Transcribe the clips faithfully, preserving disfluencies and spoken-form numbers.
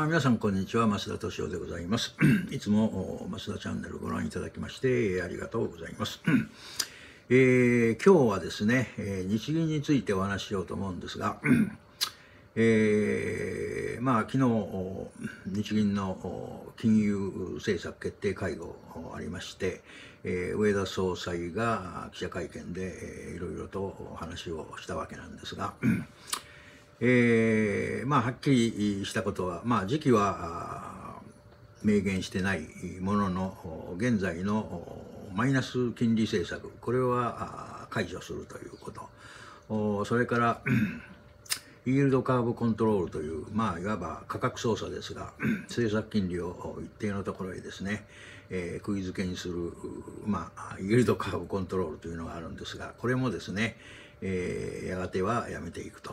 あ皆さんこんにちは、増田敏夫でございます。いつも増田チャンネルご覧いただきましてありがとうございます。えー、今日はですね、日銀についてお話ししようと思うんですが、えー、まあ昨日日銀の金融政策決定会合ありまして、えー、植田総裁が記者会見でいろいろとお話をしたわけなんですが。えーまあ、はっきりしたことは、まあ、時期は明言してないものの現在のマイナス金利政策これは解除するということ、それからイールドカーブコントロールという、まあ、いわば価格操作ですが政策金利を一定のところへですね、えー、釘付けにする、まあ、イールドカーブコントロールというのがあるんですがこれもですね、えー、やがてはやめていくと。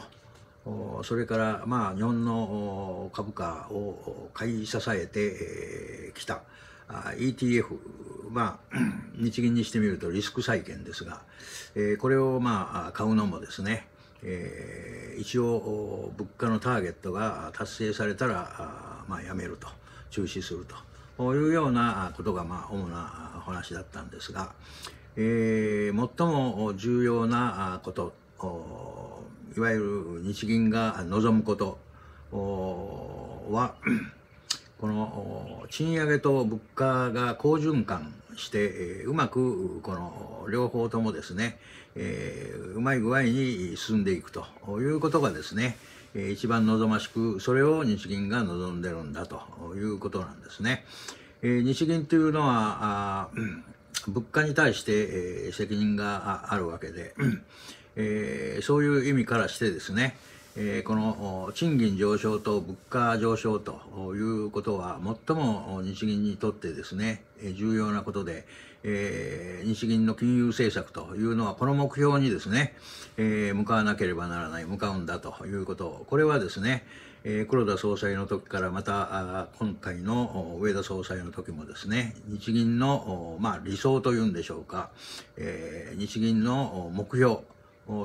それから、まあ、日本の株価を買い支えてきた イーティーエフ、まあ、日銀にしてみるとリスク債券ですがこれをまあ買うのもですね一応物価のターゲットが達成されたら、まあ、やめると中止するというようなことがまあ主な話だったんですが、えー、最も重要なこといわゆる日銀が望むことはこの賃上げと物価が好循環してうまくこの両方ともですねうまい具合に進んでいくということがですね一番望ましくそれを日銀が望んでるんだということなんですね。日銀というのは物価に対して責任があるわけでえー、そういう意味からしてですね、えー、この賃金上昇と物価上昇ということは最も日銀にとってですね重要なことで、えー、日銀の金融政策というのはこの目標にですね、えー、向かわなければならない向かうんだということこれはですね、えー、黒田総裁の時からまた今回の植田総裁の時もですね日銀の、まあ、理想というんでしょうか、えー、日銀の目標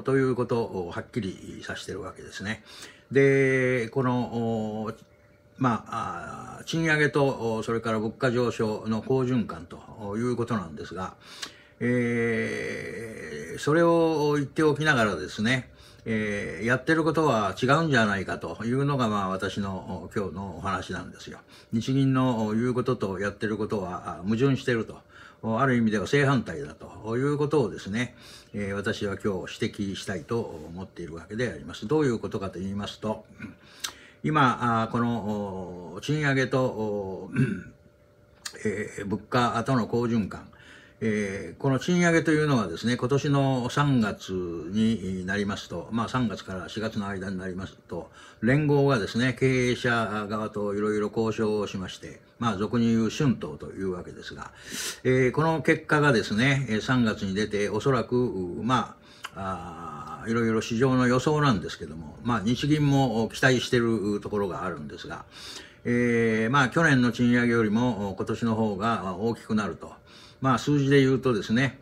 ということをはっきりさせてるわけですね。で、このまあ賃上げとそれから物価上昇の好循環ということなんですが、えー、それを言っておきながらですね、えー、やってることは違うんじゃないかというのがまあ私の今日のお話なんですよ。日銀の言うこととやってることは矛盾してると。ある意味では正反対だということをですね、えー、私は今日指摘したいと思っているわけであります。どういうことかと言いますと、今この賃上げと、えー、物価との好循環、えー、この賃上げというのはですね、今年のさんがつになりますと、まあさんがつからしがつの間になりますと、連合がですね、経営者側といろいろ交渉をしまして、まあ俗に言う春闘というわけですが、えー、この結果がですね、さんがつに出て、おそらく、まあ、いろいろ市場の予想なんですけども、まあ日銀も期待しているところがあるんですが、えー、まあ去年の賃上げよりも今年の方が大きくなると。まあ数字で言うとですね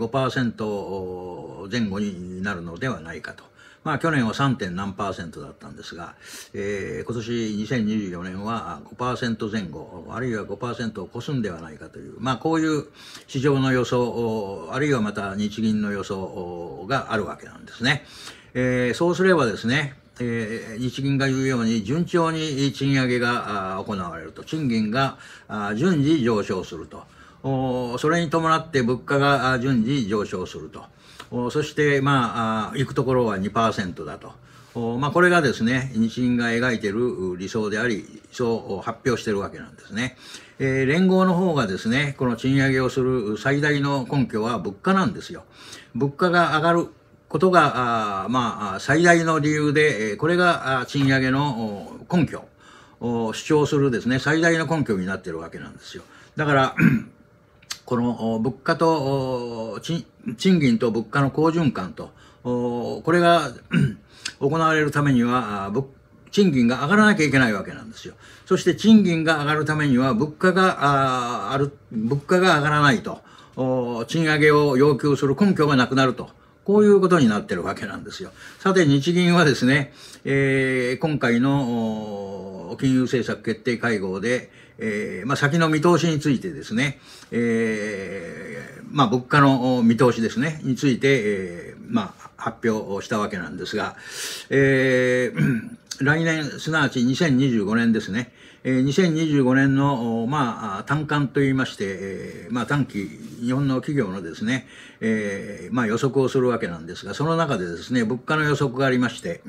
ごパーセント 前後になるのではないかと、まあ、去年は さんてんなんパーセント だったんですが、えー、今年にせんにじゅうよねんは ごパーセント 前後あるいは ごパーセント を超すんではないかという、まあ、こういう市場の予想あるいはまた日銀の予想があるわけなんですね。えー、そうすればですねえー、日銀が言うように順調に賃上げが行われると賃金が順次上昇するとそれに伴って物価が順次上昇するとそしてまあ行くところは にパーセント だと、まあ、これがですね日銀が描いている理想でありそう発表しているわけなんですね。えー、連合の方がですねこの賃上げをする最大の根拠は物価なんですよ。物価が上がることがあまあ最大の理由でこれが賃上げの根拠を主張するですね最大の根拠になっているわけなんですよ。だからこの物価と賃金と物価の好循環とこれが行われるためには賃金が上がらなきゃいけないわけなんですよ。そして賃金が上がるためには物価がある物価が上がらないと賃上げを要求する根拠がなくなるとこういうことになってるわけなんですよ。さて日銀はですね、えー、今回のの金融政策決定会合で、えーまあ、先の見通しについてですね、えーまあ、物価の見通しですねについて、えーまあ、発表したわけなんですが、えー、来年すなわちにせんにじゅうごねんですね、えー、にせんにじゅうごねんの、まあ、短観といいまして、えーまあ、短期日本の企業のですね、えーまあ、予測をするわけなんですが、その中でですね物価の予測がありまして、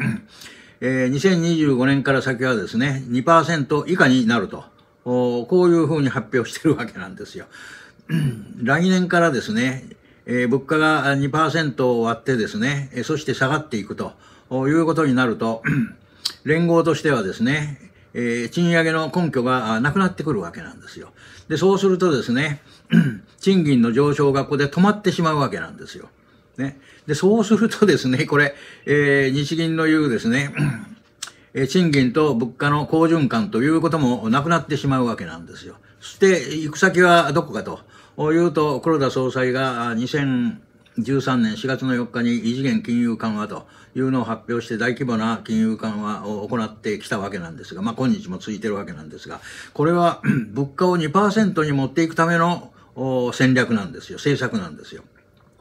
えー、にせんにじゅうごねんから先はですね にパーセント 以下になると、こういうふうに発表してるわけなんですよ。来年からですね、えー、物価が にパーセント を割ってですね、そして下がっていくということになると、連合としてはですね、えー、賃上げの根拠がなくなってくるわけなんですよ。で、そうするとですね、賃金の上昇がここで止まってしまうわけなんですよ。ね。で、そうするとですね、これ、えー、日銀の言うですね、賃金と物価の好循環ということもなくなってしまうわけなんですよ。そして行く先はどこかというと、黒田総裁がにせんじゅうさんねんしがつのよっかに異次元金融緩和というのを発表して大規模な金融緩和を行ってきたわけなんですが、まあ今日も続いてるわけなんですが、これは物価を にパーセント に持っていくための戦略なんですよ、政策なんですよ。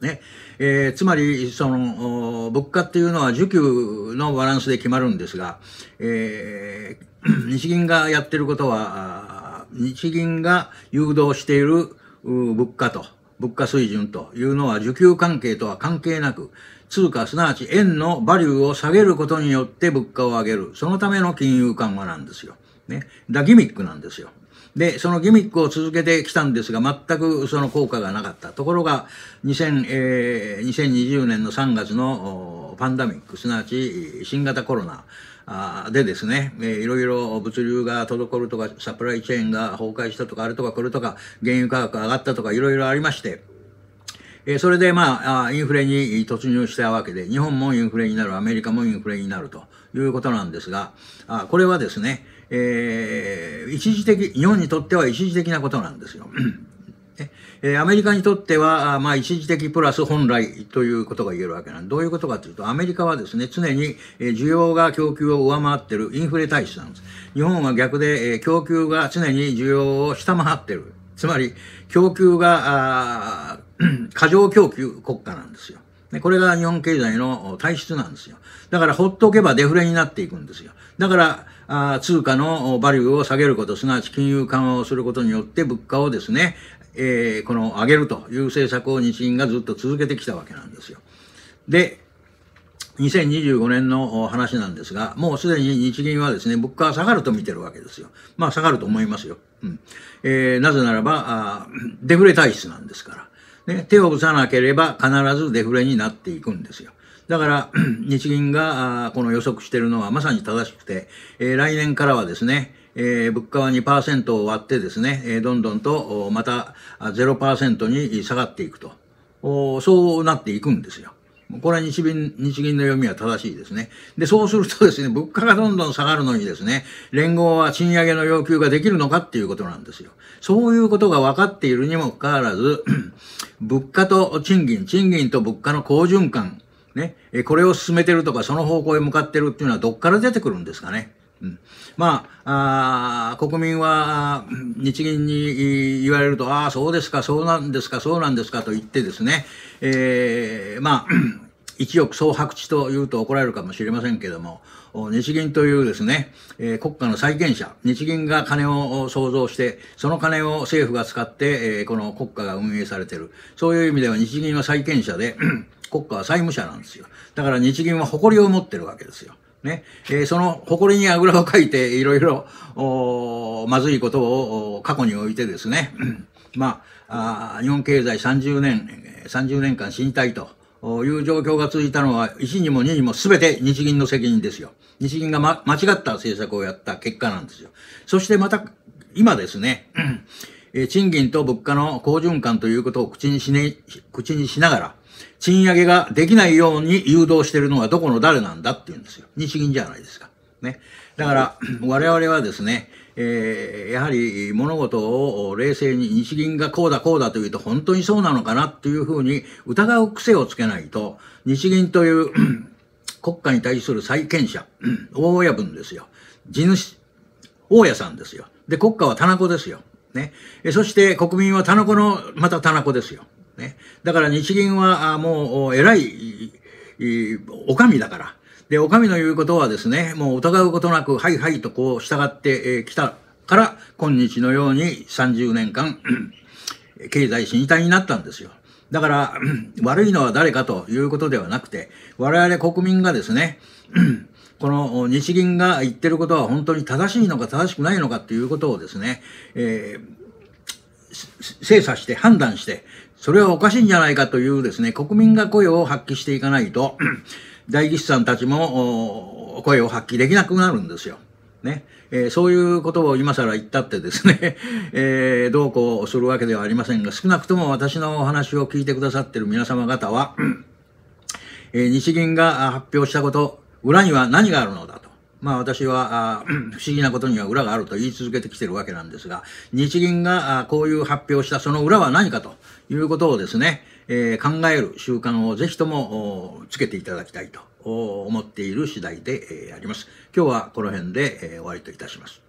ねえー、つまりその物価っていうのは需給のバランスで決まるんですが、えー、日銀がやってることは、日銀が誘導している物価と物価水準というのは需給関係とは関係なく、通貨すなわち円のバリューを下げることによって物価を上げる、そのための金融緩和なんですよ、ね、だギミックなんですよ。で、そのギミックを続けてきたんですが、全くその効果がなかった。ところが、にせんにじゅうねんのさんがつのパンデミック、すなわち新型コロナでですね、いろいろ物流が滞るとか、サプライチェーンが崩壊したとか、あれとかこれとか、原油価格が上がったとか、いろいろありまして、それでまあ、インフレに突入したわけで、日本もインフレになる、アメリカもインフレになるということなんですが、これはですね、えー、一時的、日本にとっては一時的なことなんですよ。え、アメリカにとっては、まあ一時的プラス本来ということが言えるわけなんで、どういうことかというと、アメリカはですね、常に需要が供給を上回っているインフレ体質なんです。日本は逆で、供給が常に需要を下回っている。つまり、供給が、過剰供給国家なんですよ。これが日本経済の体質なんですよ。だからほっとけばデフレになっていくんですよ。だから、あ通貨のバリューを下げること、すなわち金融緩和をすることによって物価をですね、えー、この上げるという政策を日銀がずっと続けてきたわけなんですよ。で、にせんにじゅうごねんの話なんですが、もうすでに日銀はですね、物価は下がると見てるわけですよ。まあ下がると思いますよ。うんえー、なぜならばあ、デフレ体質なんですから。ね、手を打たなければ必ずデフレになっていくんですよ。だから、日銀がこの予測しているのはまさに正しくて、えー、来年からはですね、えー、物価は にパーセント を割ってですね、えー、どんどんとまた ゼロパーセント に下がっていくと。そうなっていくんですよ。これは日銀、日銀の読みは正しいですね。で、そうするとですね、物価がどんどん下がるのにですね、連合は賃上げの要求ができるのかっていうことなんですよ。そういうことが分かっているにもかかわらず、物価と賃金、賃金と物価の好循環、ね、これを進めてるとか、その方向へ向かってるっていうのはどっから出てくるんですかね。うん、まあ、あ国民は日銀に言われると、ああ、そうですか、そうなんですか、そうなんですかと言ってですね、えー、まあ、一億総白地というと怒られるかもしれませんけれども、日銀というですね、えー、国家の債権者、日銀が金を創造して、その金を政府が使って、えー、この国家が運営されている。そういう意味では日銀は債権者で、国家は債務者なんですよ。だから日銀は誇りを持ってるわけですよ。ねえー、その誇りにあぐらをかいていろいろまずいことを過去においてですね、まあ、あ日本経済さんじゅうねんかん沈滞という状況が続いたのはいちにもににも全て日銀の責任ですよ。日銀が、ま、間違った政策をやった結果なんですよ。そしてまた今ですね、えー、賃金と物価の好循環ということを口にしね、口にしながら、賃上げができないように誘導しているのはどこの誰なんだっていうんですよ。日銀じゃないですか。ね。だから、我々はですね、えー、やはり物事を冷静に日銀がこうだこうだというと本当にそうなのかなっていうふうに疑う癖をつけないと、日銀という国家に対する債権者、大親分ですよ。地主、大家さんですよ。で、国家は田中ですよ。ね。そして国民は田中の、また田中ですよ。ね。だから日銀はもう偉い、お上だから。で、お上の言うことはですね、もう疑うことなく、はいはいとこう従ってきたから、今日のようにさんじゅうねんかん、経済死に体になったんですよ。だから、悪いのは誰かということではなくて、我々国民がですね、この日銀が言ってることは本当に正しいのか正しくないのかということをですね、えー、精査して判断して、それはおかしいんじゃないかというですね、国民が声を発揮していかないと、代議士さんたちも声を発揮できなくなるんですよ。ね。えー、そういうことを今更言ったってですね、えー、どうこうするわけではありませんが、少なくとも私のお話を聞いてくださっている皆様方は、えー、日銀が発表したこと、裏には何があるのだと。まあ私は、不思議なことには裏があると言い続けてきているわけなんですが、日銀がこういう発表したその裏は何かということをですね、えー、考える習慣をぜひともつけていただきたいと思っている次第であります。今日はこの辺で終わりといたします。